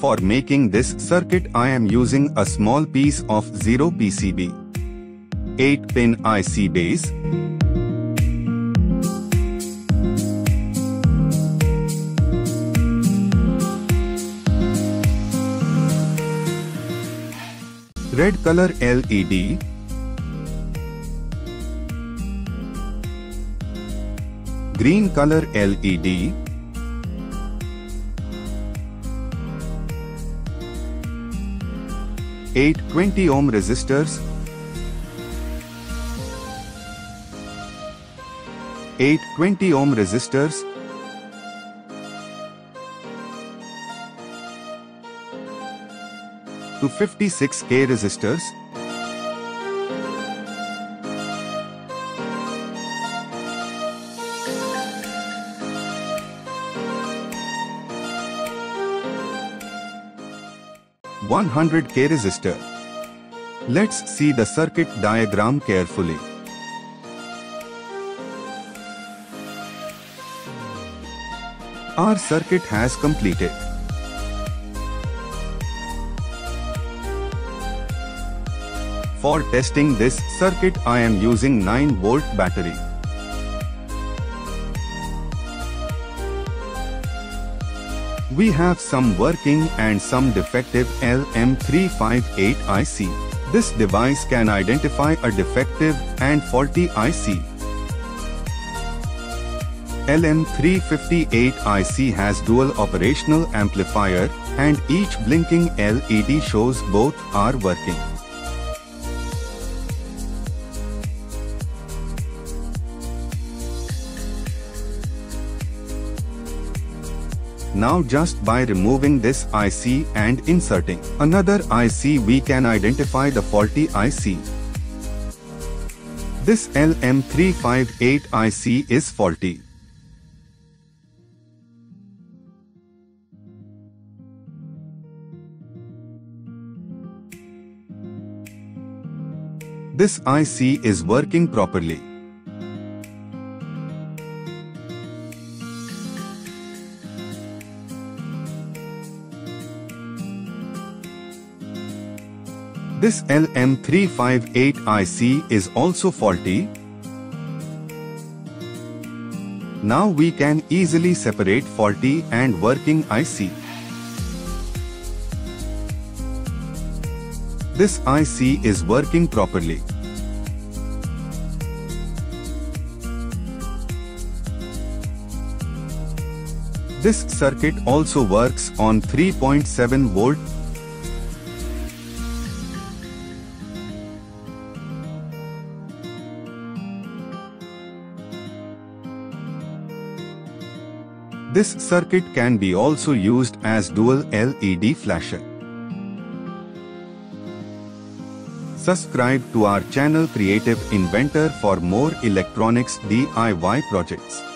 For making this circuit I am using a small piece of 0 PCB, 8-pin IC base, red color LED, green color LED, eight 20-ohm resistors, eight 20-ohm resistors, two 56K resistors, one 100K resistor. Let's see the circuit diagram carefully. Our circuit has completed. For testing this circuit, I am using 9-volt battery. We have some working and some defective LM358 IC. This device can identify a defective and faulty IC. LM358 IC has dual operational amplifier and each blinking LED shows both are working. Now just by removing this IC and inserting another IC we can identify the faulty IC. This LM358 IC is faulty. This IC is working properly. This LM358 IC is also faulty. Now we can easily separate faulty and working IC. This IC is working properly. This circuit also works on 3.7 volt. This circuit can be also used as dual LED flasher. Subscribe to our channel Creative Inventor for more electronics DIY projects.